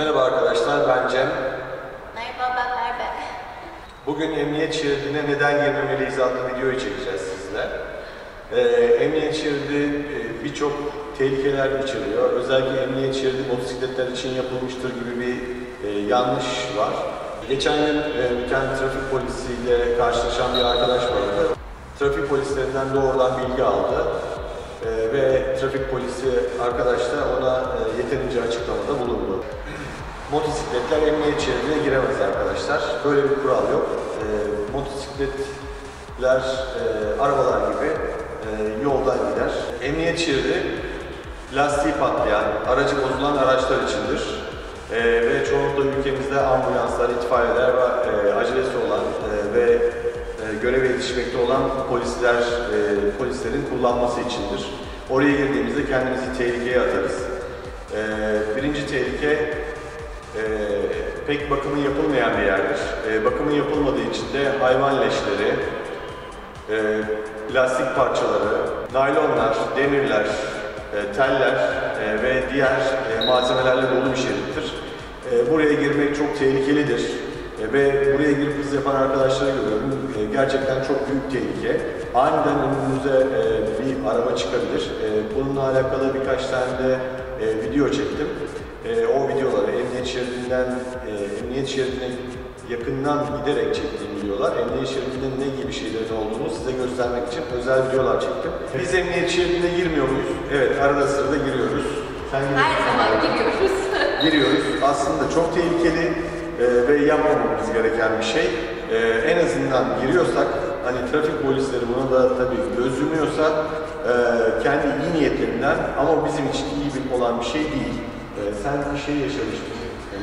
Merhaba arkadaşlar, ben Cem. Merhaba, ben Merve. Bugün emniyet şeridine neden girmemeliyiz adlı videoyu çekeceğiz sizle. Emniyet şeridi birçok tehlikeler içeriyor. Özellikle emniyet şeridi motosikletler için yapılmıştır gibi bir yanlış var. Geçen gün bir tane trafik polisiyle karşılaşan bir arkadaş vardı. Trafik polislerinden doğrudan bilgi aldı. Ve trafik polisi arkadaş da ona yeterince açıklamada bulundu. Motosikletler emniyet şeridine giremez arkadaşlar. Böyle bir kural yok. Motosikletler arabalar gibi yoldan gider. Emniyet şeridi lastiği patlayan, aracı bozulan araçlar içindir. Ve çoğunlukla ülkemizde ambulanslar, itfaiyeler ve acelesi olan ve göreve yetişmekte olan polislerin kullanması içindir. Oraya girdiğimizde kendimizi tehlikeye atarız. Birinci tehlike pek bakımı yapılmayan bir yerdir. Bakımı yapılmadığı için de hayvan leşleri, plastik parçaları, naylonlar, demirler, teller ve diğer malzemelerle dolu bir şerittir. Buraya girmek çok tehlikelidir. Ve buraya girip hız yapan arkadaşları görüyorum. Gerçekten çok büyük tehlike. Aniden önümüze bir araba çıkabilir. Bununla alakalı birkaç tane de video çektim. O videoları emniyet şeridine yakından giderek çektiğim videolar. Emniyet şeridinde ne gibi şeylerin olduğunu size göstermek için özel videolar çektim. Biz emniyet şeridine girmiyor muyuz? Evet, arada sırada giriyoruz. Her zaman giriyoruz. Giriyoruz. Aslında çok tehlikeli. Ve yapmamamız gereken bir şey. En azından giriyorsak, hani trafik polisleri bunu da tabii gözlemiyorsa kendi iyi niyetlerinden, ama bizim için iyi olan bir şey değil. Sen bir şey yaşamıştın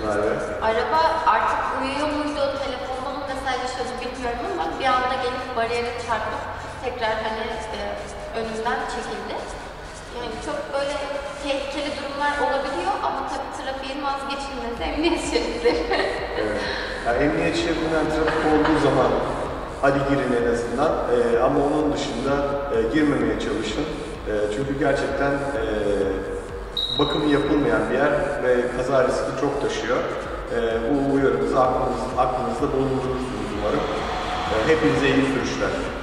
Merve. Araba artık uyuyor muydu, telefonda mı mesajlaşıyordu bilmiyorum ama bir anda gelip bariyere çarpıp tekrar hani önümden çekildi. Yani çok böyle tehlikeli durumlar olabiliyor ama tabii trafiğin vazgeçilmesi emniyet şerididir. Evet. Yani emniyet şeridinden trafik olduğu zaman hadi girin en azından ama onun dışında girmemeye çalışın. Çünkü gerçekten bakımı yapılmayan bir yer ve kaza riski çok taşıyor. Bu uyarımızı aklınızda bulundurursunuz umarım. Hepinize iyi sürüşler.